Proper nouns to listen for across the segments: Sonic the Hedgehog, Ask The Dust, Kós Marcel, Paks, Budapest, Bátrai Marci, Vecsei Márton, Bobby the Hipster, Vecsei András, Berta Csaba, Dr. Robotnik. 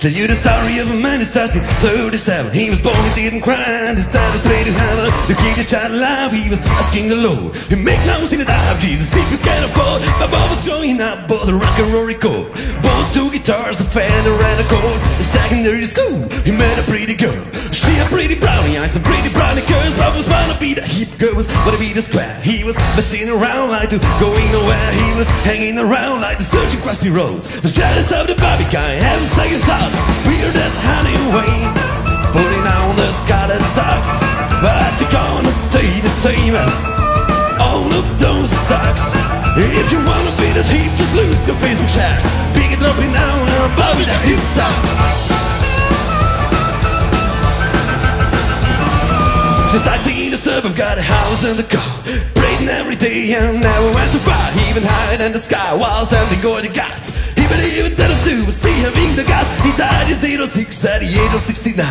Tell you the story of a man who starts in 37. He was born, he didn't cry, his dad was played to heaven. To keep his child alive, he was asking the Lord. He make no sin that I have Jesus if you can afford. My mom was growing up, bought a rock and roll record. Bought two guitars, a Fender and a Chord. In secondary school, he met a pretty girl. She had pretty brownie eyes and pretty brownie curls. But was wanna be the hip girls, wanna be the square. He was messing around like to going nowhere. He was hanging around like the searching crusty roads. Was jealous of the baby guy, having second thoughts. Weird as anyway, putting on the scarlet socks. But you're gonna stay the same as all of those socks. If you wanna be the hip, just lose your face and chest. Pick it up and down and above it, that hip sock. Just like me in the suburb, got a house and a car. Prayed every day and never went too far. He even higher in the sky, while tempting all the gods. He believed that I'm too, see him in the gods. He died in 06 at the age of 69.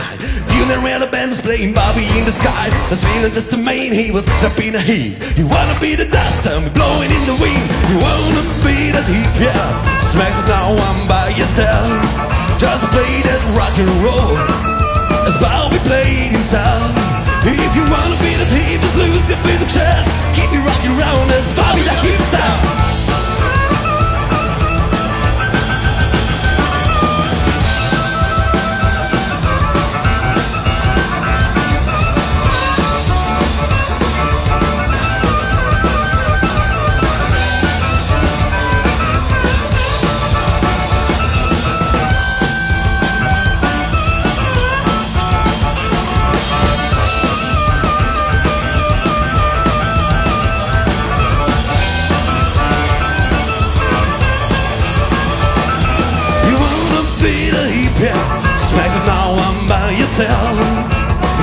Funeral band was playing Bobby in the Sky. That's feeling just a man, he was trapped in a heat. You wanna be the dust and be blowing in the wind. You wanna be that heat, yeah. Smacks it now, I'm by yourself. Just play that rock and roll as Bobby played himself. If you wanna be the team, just lose your physical chest. Keep me rocking round as Bobby that hip style.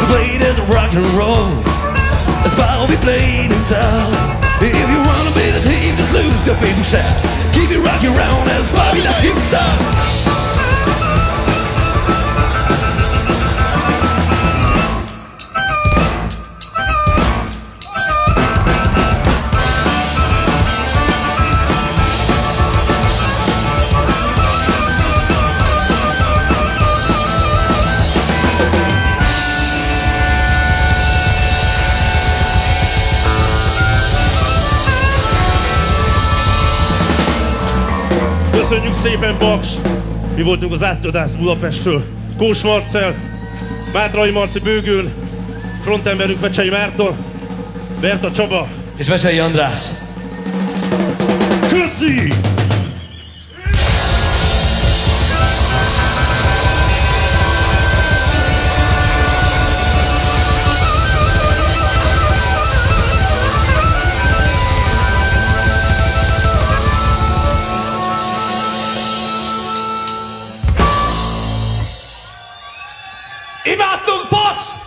Play that rock and roll as Bobby played himself. If you wanna be the team, just lose your face and chaps. Keep it rocking round as Bobby the hipster. Köszönjük szépen, Paks! Mi voltunk az Ask The Dust Budapestről. Kós Marcel, Bátrai Marci bőgőn, frontemberünk Vecsei Márton, Berta Csaba és Vecsei András. Köszi! Imádtunk, Paks!